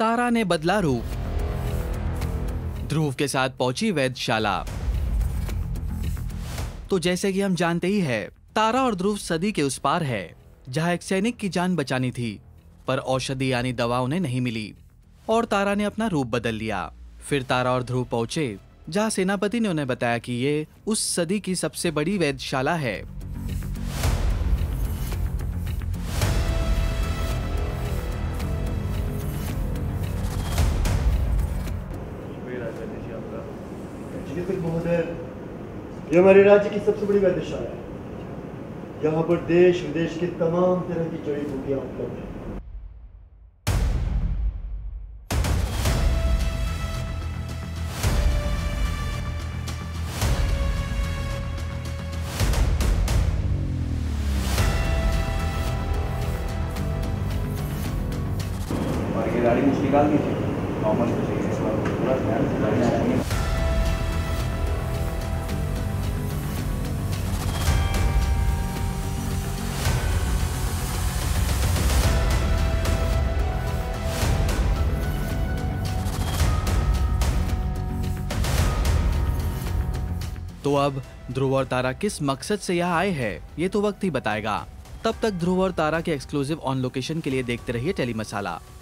तारा ने बदला रूप। ध्रुव के साथ पहुंची वैधशाला। तो जैसे कि हम जानते ही है, तारा और ध्रुव सदी के उस पार है जहां एक सैनिक की जान बचानी थी, पर औषधि यानी दवा उन्हें नहीं मिली और तारा ने अपना रूप बदल लिया। फिर तारा और ध्रुव पहुंचे जहां सेनापति ने उन्हें बताया कि ये उस सदी की सबसे बड़ी वैधशाला है। ये हमारे राज्य की सबसे बड़ी वैधशाला है। यहाँ पर देश विदेश की तमाम तरह की जड़ी बूटियां उपलब्ध हैं। गाड़ी मुझे निकाल दीजिए, नॉर्मल हो जाएगी इस बार पूरा ध्यान गाड़ी। तो अब ध्रुव और तारा किस मकसद से यहाँ आए हैं ये तो वक्त ही बताएगा। तब तक ध्रुव और तारा के एक्सक्लूसिव ऑन लोकेशन के लिए देखते रहिए टेलीमसाला।